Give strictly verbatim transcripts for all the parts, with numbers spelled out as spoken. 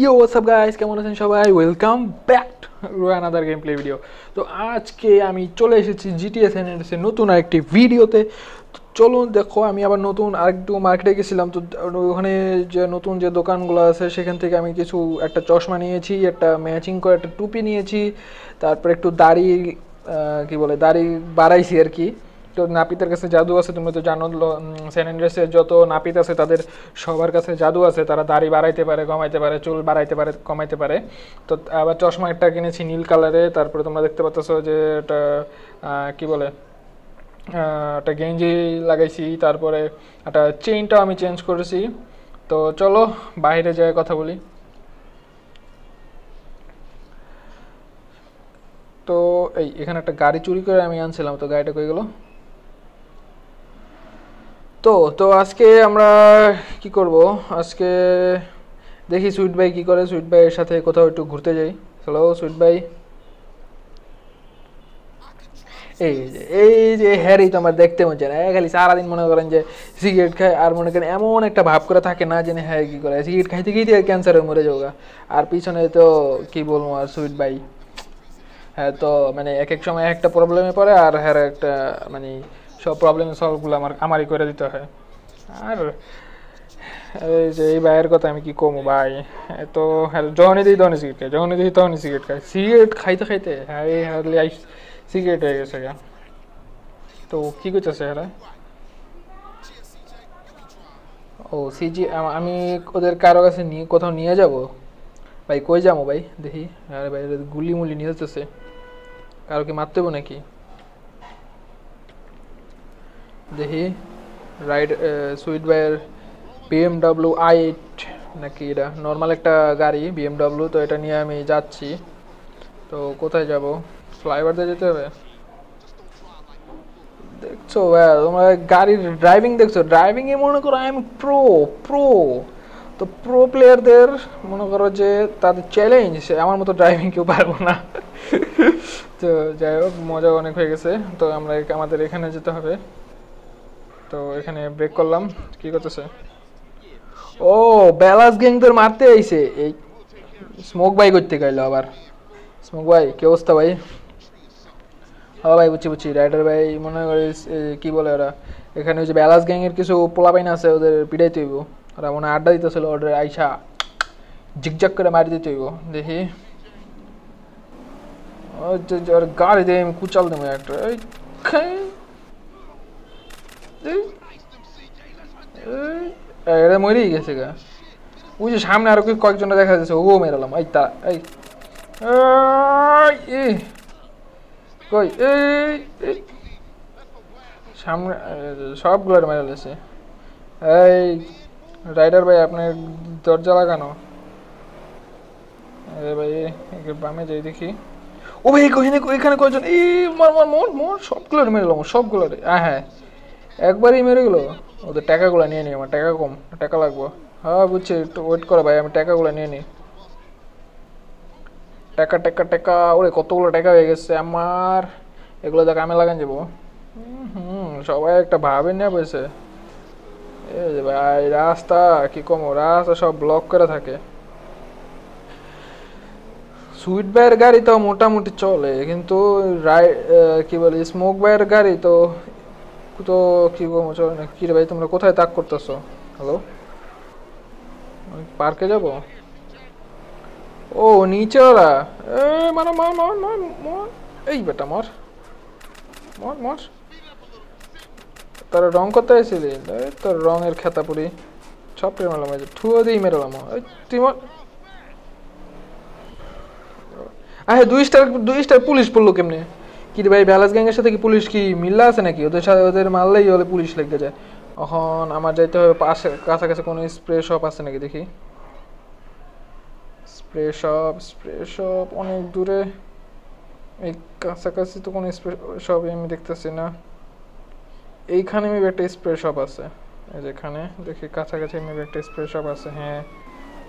यो सब गाइस কেমন আছেন সবাই welcome back to another game play video. তো আজকে আমি চলে এসেছি জিটিএ সান আন্দ্রেয়াসের নতুন আরেকটি ভিডিওতে। চলুন দেখো, আমি আবার নতুন আরেকটু মার্কেটে গেছিলাম, তো ওখানে যে নতুন যে দোকানগুলো আছে সেখান থেকে আমি কিছু একটা চশমা নিয়েছি, একটা ম্যাচিং করে একটা টুপি নিয়েছি, তারপর একটু দাড়ি কি বলে দাড়ি বাড়াইছি আর কি। তো নাপিতের কাছে জাদু আছে, তুমি তো জানো সান আন্দ্রেয়াসের যত নাপিত আছে তাদের সবার কাছে জাদু আছে, তারা দাড়ি বাড়াইতে পারে, কমাইতে পারে, চুল বাড়াইতে পারে, কমাইতে পারে। তো আবার চশমা একটা কিনেছি নীল কালারে, তারপরে তোমরা দেখতে পাচ্ছ যে এটা কী বলে একটা গেঞ্জি লাগাইছি, তারপরে একটা চেইনটাও আমি চেঞ্জ করেছি। তো চলো বাইরে যাই কথা বলি। তো এই এখানে একটা গাড়ি চুরি করে আমি আনছিলাম, তো গাড়িটা কই গেল? তো তো আজকে আমরা কি করব, আজকে দেখি সুইট ভাই কি করে, সুইট ভাইয়ের সাথে কোথাও একটু ঘুরতে যাই। হ্যালো সুইট ভাই, এই এই যে হ্যারি তো আমার দেখতে মন চায় না, খালি সারাদিন মনে করেন যে সিগারেট খায়, আর মনে করেন এমন একটা ভাব করে থাকে না জেনে হ্যারি কী করে, সিগারেট খাইতে খেয়েই আর ক্যান্সারে মরে যাওয়া। আর পিছনে তো কি বলবো আর সুইট ভাই, হ্যাঁ তো মানে এক এক সময় একটা প্রবলেমে পড়ে, আর হ্যাঁ একটা মানে সব প্রবলেম সলভগুলো আমার আমারই করে দিতে হয়। আর এই যে এই ভাইয়ের কথা আমি কি কমু ভাই, তো হ্যাঁ যখনই দিই তখনই সিগারেট খাই, যখনই দিই তখনই সিগারেট খাই, সিগারেট খাইতে খাইতে হ্যাঁ এই হ্যাঁ সিগারেট হয়ে গেছে। তো কী করতেছে হ্যাঁ? ও সিজি আমি ওদের কারো কাছে নিয়ে কোথাও নিয়ে যাব ভাই, কই যাবো ভাই দেখি? আরে ভাই গুলি মুলি নিয়ে যেতেছে, কারোকে মারতে হবে নাকি দেখি। রাইড সুইট ভাইয়ের বিএমডাব্লিউ আই এইট নাকি, এটা নর্মাল একটা গাড়ি বিএমডাব্লিউ, তো এটা নিয়ে আমি যাচ্ছি। তো কোথায় যাব, ফ্লাইওভার দিয়ে যেতে হবে? দেখছো ভাই তোমরা গাড়ির ড্রাইভিং দেখছো, ড্রাইভিংয়ে মনে করো আই এম প্রো প্রো। তো প্রো প্লেয়ারদের মনে করো যে তাদের চ্যালেঞ্জ, আমার মতো ড্রাইভিং কেউ পারবো না। তো যাই হোক মজা অনেক হয়ে গেছে। তো আমরা আমাদের এখানে যেতে হবে, তো এখানে ব্রেক করলাম। কি করতেছে? ও ব্যালাস গ্যাং তোর মারতে আইছে এই স্মোক বাই করতে গেল আবার। স্মোক ভাই কি অবস্থা ভাই? হ্যাঁ ভাই বুঝছি বুঝছি, রাইডার ভাই মনে করি কি বলে ওরা এখানে ওই যে ব্যালাস গ্যাংয়ের কিছু পোলাপাইন আছে, ওদের পিটাইতে হইব। ওরা মনে আড্ডা দিতেছিল, ওদের আইসা ঝিকঝাক করে মারি দিতে হইব। দেখি ওর গাড়ি দিয়ে আমি কুচাল দেবো একটা। এটা মরেই গেছে গা, ওই যে সামনে আরো কয়েকজনটা দেখা যাচ্ছে, ও মেরালাম। এই তা এই কই এই সামনে সবগুলো মেরাল আছে। এই রাইডার ভাই আপনার দরজা লাগানো। আরে ভাই বামে যাই দেখি, ও ভাই এখানে কয়জন? এই মার মার মোর মোর সবগুলো মেরালাম, সবগুলো হ্যাঁ হ্যাঁ একবারই মেরে গেলো। ওদের টাকাগুলো নিয়ে নিই, আমার টাকা কম, টাকা লাগবো। হ্যাঁ বুঝছি, একটু ওয়েট করো ভাই, আমি টাকাগুলো নিয়ে নিই। টাকা টাকা টাকা, ওরে কতগুলো টাকা হয়ে গেছে আমার, এগুলো তো কামে লাগান যাবো। হুম সবাই একটা ভাবে নেওয়া পেয়েছে। এই যে ভাই রাস্তা কি কম, রাস্তা সব ব্লক করে থাকে। সুইট ভাইয়ের গাড়ি তো মোটামুটি চলে, কিন্তু রাই কি বলে স্মোক ভাইয়ের গাড়ি তো তো কি কম চলে না। কি রে ভাই তোমরা কোথায় তাক করতেছো? হ্যালো পার্কে যাব? ও নিচে ওরা মানে মর মর মর মর এই বেটা মর মর মর। তারা রং করতে আসছিলি, তোর রঙের খেতা পুরি সব মেলাম, ঠুয়ো দিয়েই মেরালাম। তুই হ্যাঁ দুই স্টার দুই স্টার পুলিশ পড়লো কেমনে? কি রে ভাই ব্যালাস গ্যাংয়ের সাথে কি পুলিশ কি মিল্লা আছে নাকি? ওদের সাথে ওদের মারলেই হলে পুলিশ লেগে যায়। এখন আমার যাইতে হবে পাশে কাছাকাছি কোনো স্প্রে শপ আছে নাকি দেখি। স্প্রে শপ স্প্রে শপ অনেক দূরে, এই কাছাকাছি তো কোনো স্প্রে শপই আমি দেখতেছি না। এইখানে মেবি একটা স্প্রে শপ আছে, যেখানে দেখি কাছাকাছি মেবি একটা স্প্রে শপ আছে। হ্যাঁ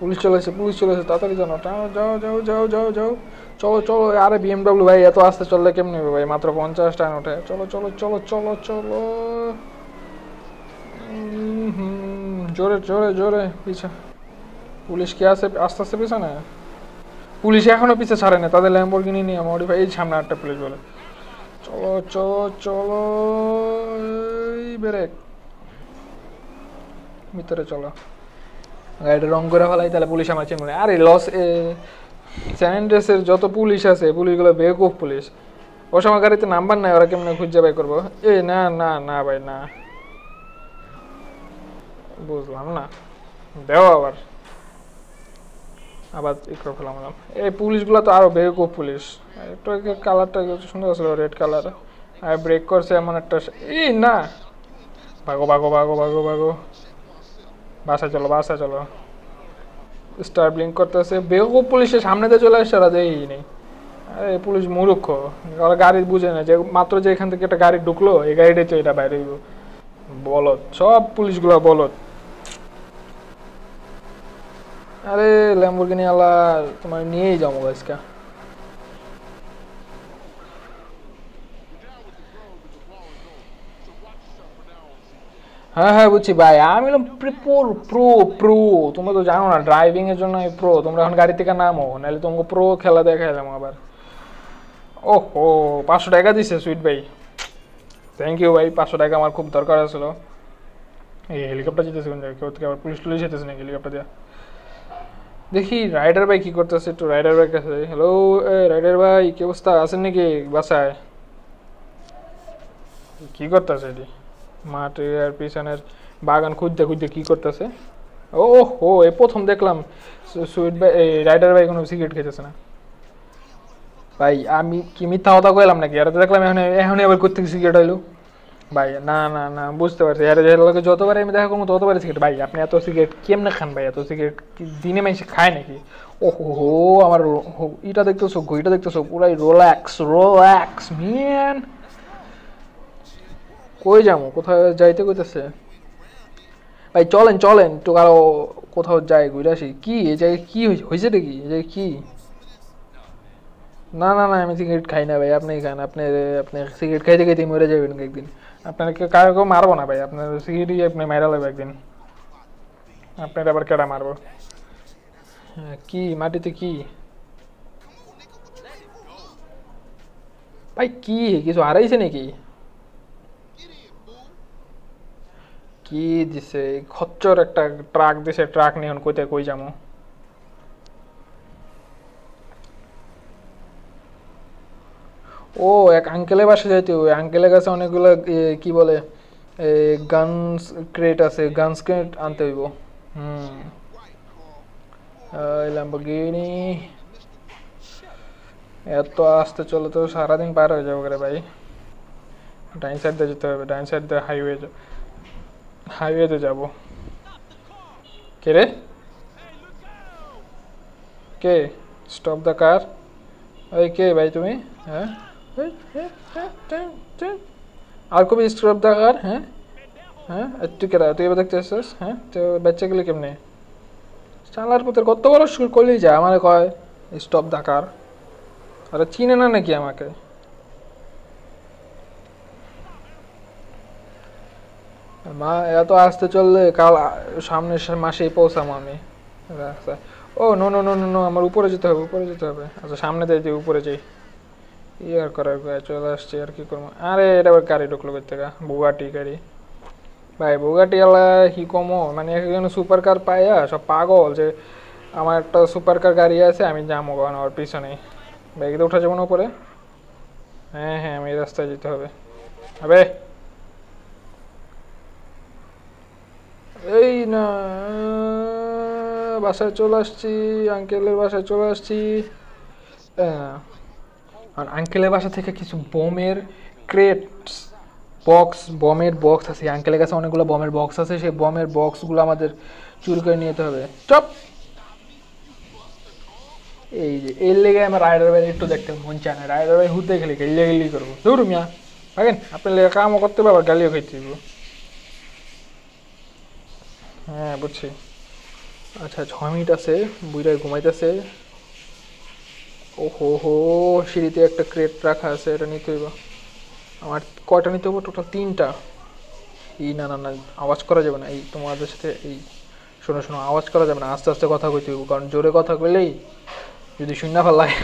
পুলিশ চলে এসে, পুলিশ চলে এসে, তাড়াতাড়ি জানো, যাও যাও যাও যাও যাও চলো চলো। আরে বিএমডাব্লিউ ভাই এত আসতে চললে কেমনি হবে ভাই, মাত্র পঞ্চাশ টান ওঠে। চলো চলো চলো চলো চলো জোরে জোরে জোরে পিছা। পুলিশ কি আছে আস্তে আস্তে পিছনে? পুলিশ এখনো পিছে ছাড়ে না, তাদের ল্যাম্বরগিনি নিয়ে মডিফাই। এই সামনে আটটা পুলিশ বলে চলো চলো চলো, ব্রেক, ভিতরে চলো, গাড়িটা রং করে ফেলাই, তাহলে পুলিশ আমার চেন। আরে লস এ স্যান অ্যান্ড্রিয়াসের যত পুলিশ আছে পুলিশগুলো বেকুব পুলিশ। ওর সময় গাড়িতে নাম্বার নাই, ওরা কেমনে খুঁজে বাই করবো? এ না না না ভাই না, বুঝলাম না, দেও আবার আবার ই করে ফেলাম। এই পুলিশগুলো তো আরো বেকুব পুলিশ। একটু কালারটা সুন্দর আসলো, রেড কালার, আর ব্রেক করছে এমন একটা, এই না ভাগো ভাগো ভাগো ভাগো ভাগো, বাসা চলো বাসা চলো, স্টার ব্লিঙ্ক করতেছে। বেকুব পুলিশের সামনে দিয়ে চলে আসছে, ওরা দেই নেই। আরে পুলিশ মূর্খ, ওরা গাড়ি বুঝে না যে মাত্র যে এখান থেকে একটা গাড়ি ঢুকলো, এই গাড়িটাই তো এটা বাইরে হইব। বলদ, সব পুলিশগুলো বলদ। আরে ল্যাম্বরগিনি আলা তোমার নিয়েই যাবো গাছকা। হ্যাঁ হ্যাঁ বুঝছি ভাই, আমি প্রো প্রো, তোমরা তো জানো না ড্রাইভিং এর জন্য প্রো, তোমরা এখন গাড়ি থেকে নামো, নাহলে তোমাকে প্রো খেলা দেখাইলাম আবার। ও হো, পাঁচশো টাকা দিছে সুইট ভাই, থ্যাংক ইউ ভাই, পাঁচশো টাকা আমার খুব দরকার আসলো। এই হেলিকপ্টার যেতেছে কোন জায়গায়, কেউ থেকে আবার পুলিশ টুলিশ যেতেছে নাকি হেলিকপ্টার দিয়ে? দেখি রাইডার ভাই কি করতেছে, একটু রাইডার ভাই কাছে। হ্যালো রাইডার ভাই, কি অবস্থা, আছেন নাকি বাসায়? কি করতেছে এটি? মাঠে আর পিছনের বাগান খুঁজতে খুঁজতে কি করতেছে? ও হো, এ প্রথম দেখলাম সুইট ভাই রাইডার ভাই কোনো সিগারেট খেতেছে না ভাই। আমি কি মিথ্যা কথা কইলাম নাকি? আর দেখলাম এখন এখন আবার কোথা থেকে সিগারেট হইলো ভাই? না না না, বুঝতে পারছি, এর যতবারই আমি দেখা করবো ততবারই সিগারেট। ভাই আপনি এত সিগারেট কেমনে খান ভাই? এত সিগারেট দিনে মানুষে খায় নাকি? ও হো, আমার এটা দেখতেছো, ঘড়িটা দেখতেছো, পুরাই রোল্যাক্স রোল্যাক্স ম্যান। কই যাবো, কোথায় যাইতে কইতেছে ভাই? চলেন চলেন তো আরো কোথাও যাই, ঘুরে আসি। কি এই জায়গায় কি হয়েছে নাকি? এই জায়গায় কি? না না না, আমি সিগারেট খাই না ভাই। আপনি খান, আপনি আপনি সিগারেট খাইতে খাইতে মরে যাবেন একদিন। আপনার কারো কেউ মারবো না ভাই, আপনার সিগারেটই আপনি মারা লাগবে একদিন। আপনার আবার কেডা মারবো? কি মাটিতে কি ভাই, কি কিছু হারাইছে নাকি? কি দিছে? খচ্চর একটা ট্রাক দিছে, ট্রাক নিয়ে এখন কইতে কই যাবো? ও এক আঙ্কেলের বাসা যাইতে, ওই আঙ্কেলের কাছে অনেকগুলো কি বলে গানস ক্রেট আছে, গানস ক্রেট আনতে হইব। হুম, ল্যাম্বরগিনি এত আসতে চলে তো সারাদিন পার হয়ে যাবো রে ভাই। ডাইন সাইড দিয়ে যেতে হবে, ডাইন সাইড দিয়ে হাইওয়ে হাইওয়েতে যাবো। কে রে কে? Stop the car. ওই কে ভাই তুমি? হ্যাঁ আর কবি স্টপ দ্য কার। হ্যাঁ হ্যাঁ, তুই কেরা? তুই এবার দেখতে আসছিস? হ্যাঁ, তো বাচ্চা গেলে কেমনে? চালার পথে কত বড় সুর করলেই যায়, আমার কয় স্টপ দ্য কার। আরে চিনে না নাকি আমাকে? মা এত আসতে চললে কাল সামনের মাসেই পৌঁছাম আমি। Oh no no no no, আমার উপরে যেতে হবে, উপরে যেতে হবে। আচ্ছা সামনে যাই, দিয়ে উপরে যাই। ই আর করার চলে আসছে, আর কি করবো? আরে এটা আবার গাড়ি ঢুকলো করতে, বুগাটি গাড়ি ভাই, বুগাটি আলা কি কমো, মানে একজন সুপার কার পাইয়া সব পাগল যে আমার একটা সুপার কার গাড়ি আছে, আমি যাবো কারণ ওর পিছনে। বাইকে তো উঠা যাবো না উপরে? হ্যাঁ হ্যাঁ, আমি এই রাস্তায় যেতে হবে। আবে এই না, বাসায় চলে আসছি, আঙ্কেলের বাসায় চলে আসছি। আর আঙ্কেলের বাসা থেকে কিছু বোমের ক্রেটস বক্স, বোমের বক্স আছে আঙ্কেলের কাছে, অনেকগুলো বোমের বক্স আছে। সেই বোমের বক্সগুলো আমাদের চুরি করে নিতে হবে। চপ, এই যে এর লেগে আমার রাইডার ভাই একটু দেখতে মন চায় না, রাইডার ভাই হুতে খেলে গেলে গেলি করবো। ধরুন মিয়া থাকেন, আপনার লেগে কামও করতে হবে আবার গালিও খাইতে দেবো। হ্যাঁ বুঝছি। আচ্ছা ছয় মিনিট আছে, বুড়ায় ঘুমাইতেছে। ও হো হো, সিঁড়িতে একটা ক্রেট রাখা আছে, এটা নিতে হইব। আমার কয়টা নিতে হবো? টোটাল তিনটা। এই না না না, আওয়াজ করা যাবে না, এই তোমাদের সাথে এই শোনো শোনো আওয়াজ করা যাবে না, আস্তে আস্তে কথা কইতে হইব, কারণ জোরে কথা কইলেই যদি শূন্য ফেলায়,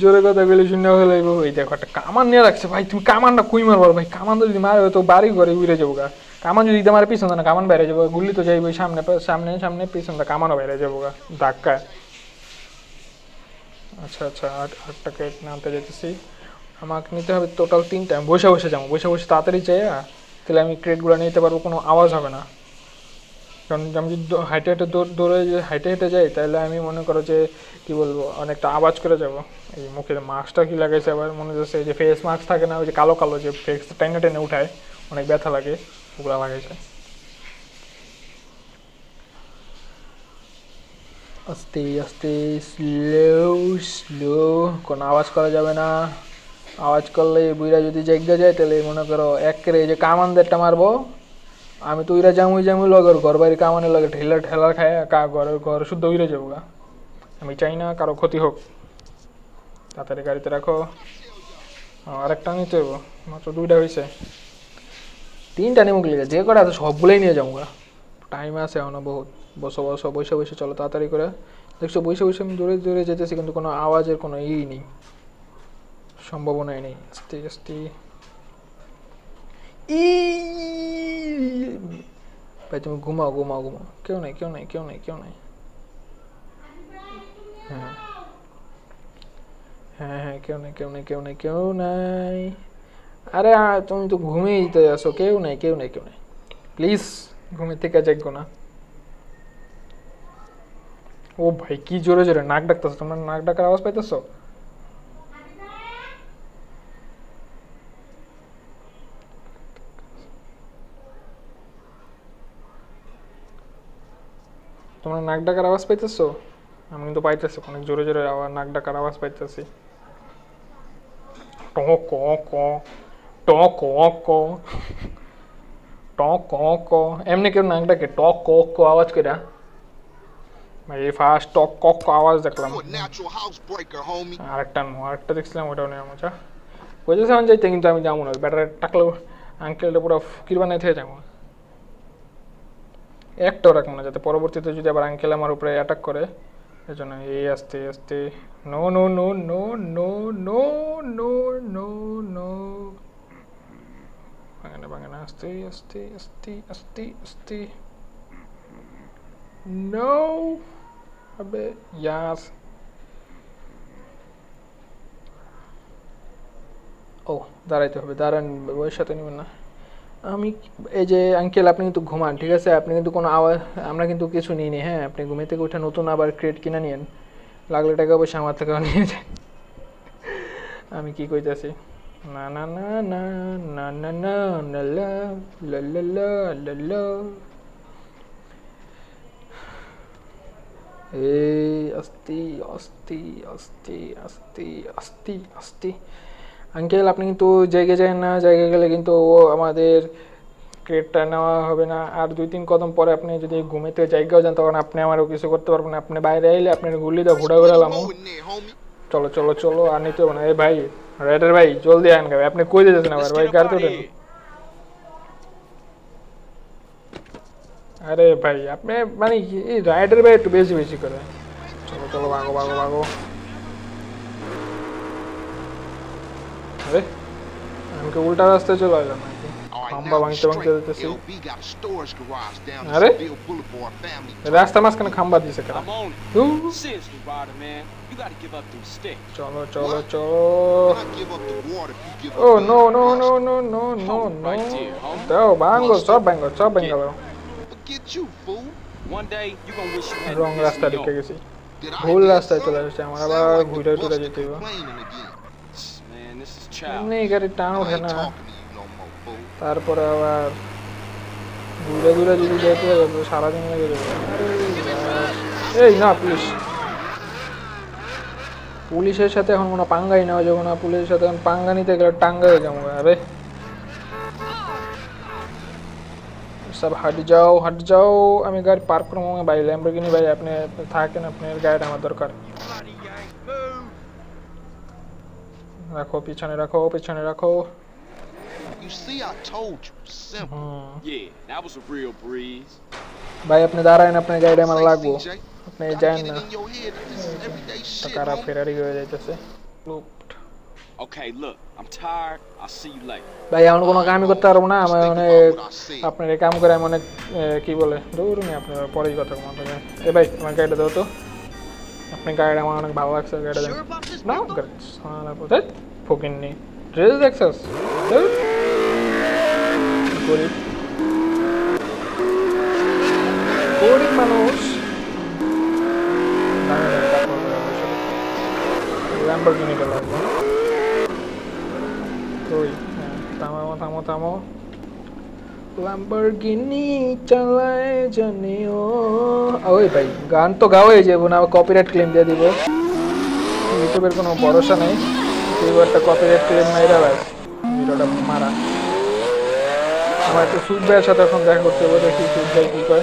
জোরে কথা কইলে শূন্য ফেলাইব। ওই দেখো একটা কামান নিয়ে রাখছে ভাই, তুমি কামানটা কই মারবার ভাই, কামান যদি মারো তো বাড়ি ঘরে উড়ে যাবো গা, কামান যদি আমার পিছনটা না কামান বাইরে যাবো, গুলি তো যাইবো সামনে সামনে সামনে, পিছনটা কামানও বাইরে যাবো গা ধাক্কা। আচ্ছা আচ্ছা আট আটটা কেট নামতে যেতেছি, আমাকে নিতে হবে টোটাল তিনটা। আমি বসে বসে যাবো, বসে বসে তাড়াতাড়ি চাই, তাহলে আমি ক্রেটগুলো নিতে পারবো, কোনো আওয়াজ হবে না। কারণ আমি যদি হাইটে হাইটে দৌড় দৌড়ে হাইটে হেঁটে যাই তাহলে আমি মনে করো যে কী বলবো অনেকটা আওয়াজ করে যাব। এই মুখের মাস্কটা কী লাগাইছে আবার মনে হচ্ছে যে ফেস মাস্ক থাকে না, ওই যে কালো কালো যে ফেস টেনে টেনে উঠায়, অনেক ব্যথা লাগে, ওগুলো লাগাইছে। আস্তে আস্তে স্লো স্লো, কোনো আওয়াজ করা যাবে না, আওয়াজ করলে বুইরা যদি জেগে যায় তাহলে মনে করো একের এই যে কামানদেরটা মারবো, আমি তো উইরা জামুই জামুই লগের ঘর বাড়ি কামানের লগে ঠেলা ঠেলা খায় কা ঘরের ঘর শুদ্ধ উইরে যাবো গা। আমি চাই না কারো ক্ষতি হোক। তাড়াতাড়ি গাড়িতে রাখো, আরেকটা নিতে হইব, মাত্র দুইটা হয়েছে, তিনটা নিমুখ লেগে যে কটা আছে সবগুলোই নিয়ে যাবো গা, টাইম আছে এখনও বহুত। বসো বসো বসে বসে চলো তাড়াতাড়ি করে। দেখছো বসে বসে আমি দূরে দূরে যেতেছি কিন্তু কোনো আওয়াজের কোনো ইই নেই, সম্ভাবনাই নেই। আস্তে আস্তে ই ভাই তুমি ঘুমাও ঘুমাও ঘুমাও, কেউ নাই কেউ নাই কেউ নাই কেউ নাই। হ্যাঁ হ্যাঁ হ্যাঁ কেউ নাই কেউ নাই কেউ নাই কেউ নাই। আরে তুমি তো ঘুমিয়েই তো আসো, কেউ নাই কেউ নাই কেউ নাই, প্লিজ ঘুমিয়ে থেকে জাগো না। ও ভাই কি জোরে জোরে নাক ডাকতেছো, তোমরা নাক ডাকার আওয়াজ পাইতেছো? তোমরা নাক ডাকার আওয়াজ পাইতেছো? আমি কিন্তু পাইতেছি, অনেক জোরে জোরে আওয়াজ, নাক ডাকার আওয়াজ পাইতেছি। ট ক ক ট ক ক ট ক ক, এমনি কেউ নাক ডাকে ট ক ক আওয়াজ করে? ভাই ফার্স্ট ট ক ক আওয়াজ দেখলাম, আরেকটা আরেকটা দেখছিলাম, ওটাও নেই মজা। বুঝেছি আমি যাইতে, কিন্তু আমি যাবো না, ব্যাটারে টাকলো আঙ্কেলটা পুরো ফকির বানাই থেকে যাবো, একটাও রাখবো না, যাতে পরবর্তীতে যদি আবার আঙ্কেল আমার উপরে অ্যাটাক করে, এই জন্য এই আস্তে আস্তে। No no no no no no no no no বাঙানা বাঙানা আস্তে আস্তে আস্তে আস্তে আস্তে। নো আবে ইয়াস, ও দাঁড়াইতে হবে, দাঁড়ান বইয়ের সাথে নেবেন না। আমি এই যে আঙ্কেল আপনি কিন্তু ঘুমান, ঠিক আছে, আপনি কিন্তু কোনো আওয়াজ, আমরা কিন্তু কিছু নিই নি, হ্যাঁ আপনি ঘুমিয়ে থেকে উঠে নতুন আবার ক্রেট কিনে নিয়েন, লাগলে টাকা অবশ্যই আমার থেকে নিয়ে যান। আমি কি কইতেছি, না না না না না না না না লা। এই আস্তি আস্তি আস্তি আস্তি আস্তি আস্তি। আঙ্কেল আপনি কিন্তু জায়গায় যান না, জায়গায় গেলে কিন্তু ও আমাদের ক্রেটটা নেওয়া হবে না। আর দুই তিন কদম পরে আপনি যদি ঘুমেতে জায়গাও যান তখন আপনি আমারও কিছু করতে পারবেন না, আপনি বাইরে আইলে আপনার গুলি দিয়ে ঘোড়া ঘোরালাম। চলো চলো চলো, আর নিতে হবে না। এই ভাই রাইডার ভাই জলদি আন গা, আপনি কই দিতেছেন আবার ভাই, কার তো দেন? আরে ভাই আপনি মানে এই রাইডার ভাই একটু বেশি বেশি করে। চলো চলো ভাগো ভাগো ভাগো। আমাকে উল্টা রাস্তায় চলে আসলাম নাকি? খাম্বা ভাঙতে ভাঙতে যেতেছি। আরে রাস্তা মাঝখানে খাম্বা দিয়েছে কেন? চলো চলো চলো। Oh no no no no no no no. দাও ভাঙো সব ভাঙো সব ভাঙো। রং রাস্তা ঢুকে গেছি, ভুল রাস্তায় চলে আসছে, আমার আবার ঘুরে ঘুরে যেতে হবে। এমনি গাড়ির টান ওঠে না, তারপরে আবার ঘুরে ঘুরে যদি যেতে হবে সারাদিন লেগে যাবে। এই না পুলিশ, পুলিশের সাথে এখন কোনো পাঙ্গাই নেওয়া যাবো না, পুলিশের সাথে এখন পাঙ্গা নিতে গেলে টাঙ্গা হয়ে যাবো। আরে সব হাট যাও হাট যাও, আমি গাড়ি পার্ক করবো ভাই। ল্যাম্বরগিনি ভাই আপনি থাকেন, আপনার গাড়িটা আমার দরকার। রাখো পিছনে রাখো পিছনে রাখো। You see I told you simple. Yeah, that was a real breeze. भाई अपने दारा ने अपने गाइड में लागो अपने जान तकारा फेरारी हो जाए जैसे looped okay look I am tired I see you later भाई हम কোনো কামই করতে পারবো না আমি আপনারে কাম করে আমি অনেক কি বলে দৌড়ুনি আপনারা পরেই কথা বলতে এ ভাই তোমার গাইড দাও তো अपने गाइड में অনেক ভালো লাগছে গাইড দাও না সারা পথে ফকিন নি ড্রেস এক্সেস গরিব গরিব মানুষ Lamborghini কে লাগবে ওই থামো থামো থামো Lamborghini চালায় জানিও ওই ভাই গান তো গাওয়াই যাবো না কপিরাইট ক্লেম দিয়ে দিব ইউটিউবের কোনো ভরসা নাই এইবারটা কপিরাইট ক্লেম মাইরা ভাই ভিডিওটা মারা আমার তো সুদ ভাইয়ের সাথে এখন দেখা করতে হবে দেখি সুদ ভাই কি কয়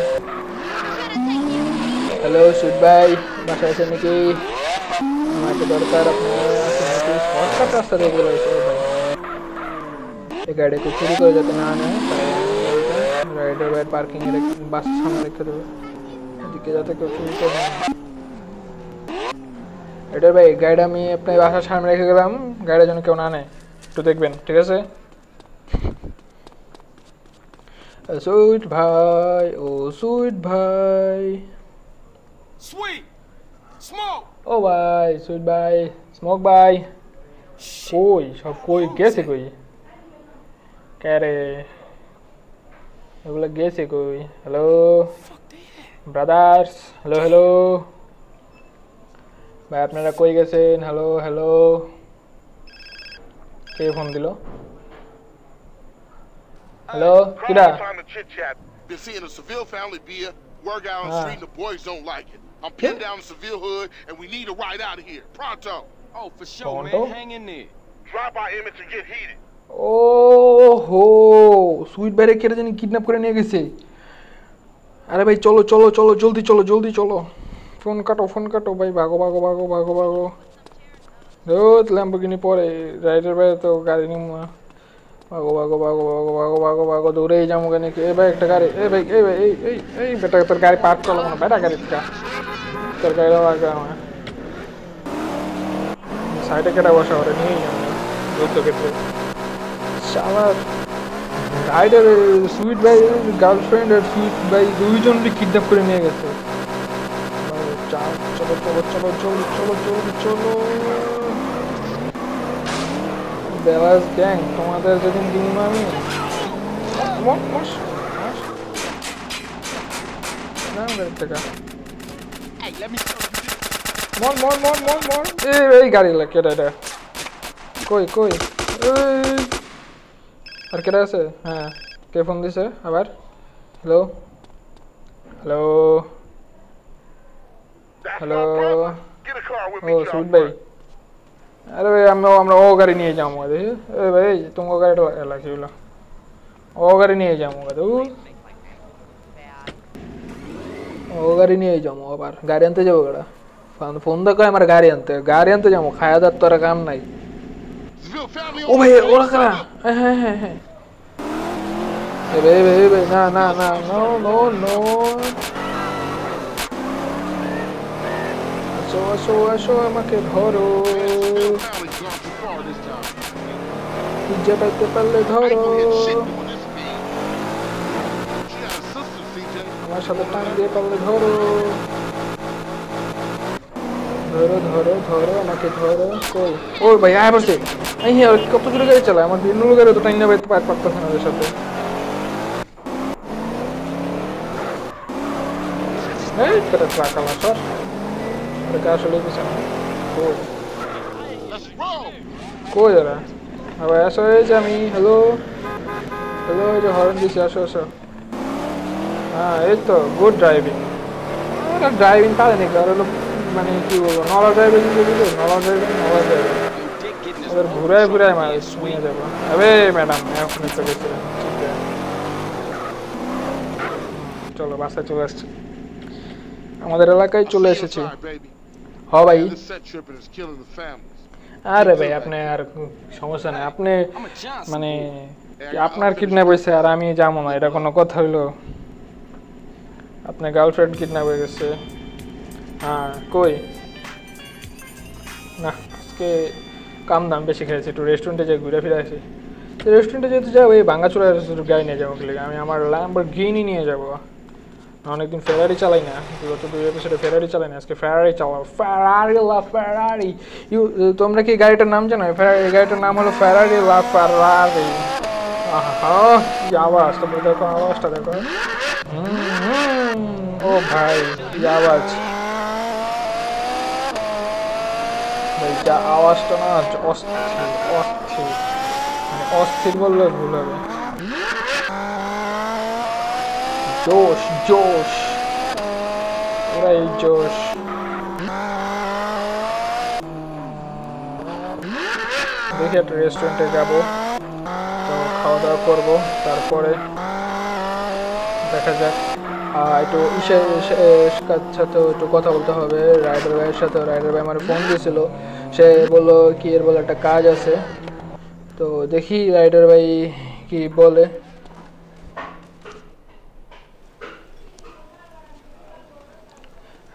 হ্যালো সুদ ভাই বাসায় আছেন নাকি আমাকে দরকার আপনার শর্টকাট রাস্তা দিয়ে বলে ভাই এই গাড়ি তো চুরি করে যেতে না না রাইডার বাইর পার্কিং এর বাস সামনে রেখে দেবো এদিকে যাতে কেউ চুরি করে রাইডার ভাই গাড়ি আমি আপনার বাসার সামনে রেখে গেলাম গাড়ির জন্য কেউ না নেয় একটু দেখবেন ঠিক আছে সুইট ভাই ও সুইট ভাই সুইট স্মোক ও ভাই সুইট ভাই স্মোক ভাই কই সব কই গেছে কই কেরে এগুলা গেছে কই হ্যালো ব্রাদার্স হ্যালো হ্যালো ভাই আপনারা কই গেছেন হ্যালো হ্যালো কে ফোন দিল Hello? Get up. Been seeing a Seville family beer, work out on the street and the boys don't like it. I'm pinned down in Seville hood and we need a ride out of here. Pronto. Oh, for sure, man. Hang in there. Drop our image and get heated. Oh, ho. Sweet bear kid jani kidnap kore niye geche. Are bhai cholo cholo cholo jaldi cholo jaldi cholo. Phone kato phone kato bhai bhago bhago bhago bhago bhago. Dot Lamborghini pore rider bhai to gari nimma. भागो भागो भागो भागो भागो भागो भागो दूरे ही जाऊंगा नहीं कि ए भाई एक टका रे ए भाई ए भाई ए ए ए बेटा तरकारी पार्क कर लो ना बेटा कर इसका तरकारी लगा के हमें साइड के डावर शॉट नहीं है तो कितने साला राइडर स्वीट भाई गर्लफ्रेंड और स्वीट भाई दो ही जन भी किडनैप कर लिए गए चलो चलो चलो चलो चलो चलो चलो Ballas Gang, তোমাদের যদি ডিম আমি ওয়াক ওয়াশ নাম বেরটা এই let me show you more more more more more এই গাড়ি লাগে এটা কই কই আর কেডা আছে হ্যাঁ কে ফোন দিছে আবার হ্যালো হ্যালো হ্যালো ও সুদ ভাই अरे भाई हम हम ओ गाड़ी नहीं जाऊंगा देखिए ए भाई तुमको गाड़ी लगे बोला ओ गाड़ी नहीं जाऊंगा तू ओ गाड़ी नहीं जाऊंगा बार गाड़ी अंत जाओगड़ा फोन फोन तो कहे हमारे गाड़ी अंत गाड़ी अंत जाऊंगा खाया दा तोरा काम नहीं ओ भाई ओला करा ए ए ए भाई भाई ना ना ना no no no so so so मके धरो Did you buy the pallet horo? Masha the time the pallet horo. Horo horo horo, market horo. Cool. Oh, boy, I have to say. I hear a couple of guys. I'm not being no longer the time of the part of the shop. Hey, for the track of a shop. The cash will be some. Cool. कोई जरा अब ऐसा है जामी hello hello जो horn this ऐसा ऐसा हाँ ये तो गुड ड्राइविंग ना ड्राइविंग का नहीं कर रहे लोग माने कि वो नॉलेज ड्राइविंग के लिए नॉलेज ड्राइविंग नॉलेज ड्राइविंग अगर बुरा है बुरा है मारे सुनिए जब अबे मैडम मैं अपने से कहती हूँ चलो बात से चलो हमारे इलाके चले ऐसे चीज हाँ भाई আরে ভাই আপনি আর সমস্যা নাই আপনি মানে আপনার কিডন্যাপ হইছে আর আমি জামু না এটা কোন কথা হইলো अपने गर्लफ्रेंड किडनैप हो गए। हाँ कोई ना आज के कम दाम बेसि खेल एक रेस्टुरेंटे जा घुरे फिर आसि। तो रेस्टुरेंटे जो जाओ ये भांगा चूड़ा गाड़ी नहीं जाओ के लिए हमें लैम्बोर्गिनी नहीं जाब। अनेक दिन फेरारि चालाई ना गत दो एपिसोडे फेरारि चालाई ना आज के फेरारि चालाओ। फेरारि ला फेरारि यू तुम्हारा कि गाड़ीटार नाम जानो? फेरारि गाड़ीटार नाम हलो फेरारि ला फेरारि। हाँ कि आवाज़ तुम देखो आवाज़ा देखो। ओ भाई क्या आवाज़ भाई क्या आवाज़ तो ना अस्थिर अस्थिर अस्थिर बोलने भूल गए। जोश जोश पूरा ही जोश। देखिए एक रेस्टुरेंटे जाब तो खावा दावा करब तारपरे देखा जाक। একটু সাথে একটু কথা বলতে হবে রাইডার ভাইয়ের সাথে। রাইডার ভাই আমার ফোন দিয়েছিল, সে বলল কি এর বলে একটা কাজ আছে। তো দেখি রাইডার ভাই কি বলে।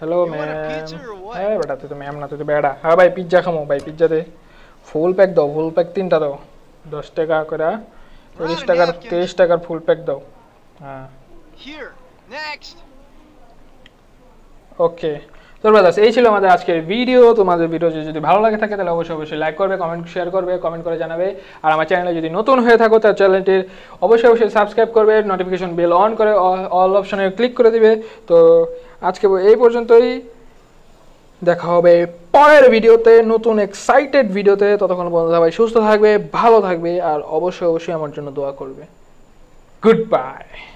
Hello ma'am. अरे बेटा तू तो मैम ना तू तो बेड़ा। हाँ भाई पिज्जा खाओ भाई पिज्जा दे फुल पैक दो फुल पैक तीन टा दो दस टका करा त्रिश टका तेईस टका फुल पैक दो। हाँ ओके तो ব্রাদার্স এই ছিল আমাদের আজকের ভিডিও। তোমাদের ভিডিও যদি ভালো লাগে থাকে তাহলে অবশ্যই অবশ্যই লাইক করবে, কমেন্ট শেয়ার করবে, কমেন্ট করে জানাবে। আর আমার চ্যানেলে যদি নতুন হয়ে থাকো তাহলে চ্যানেলটির অবশ্যই অবশ্যই সাবস্ক্রাইব করবে, নোটিফিকেশন বেল অন করে অল অপশনে ক্লিক করে দিবে। তো আজকে এই পর্যন্তই, দেখা হবে পরের ভিডিওতে নতুন এক্সাইটেড ভিডিওতে। ততক্ষণ পর্যন্ত সবাই সুস্থ থাকবে, ভালো থাকবে আর অবশ্যই অবশ্যই আমার জন্য দোয়া করবে। Good bye.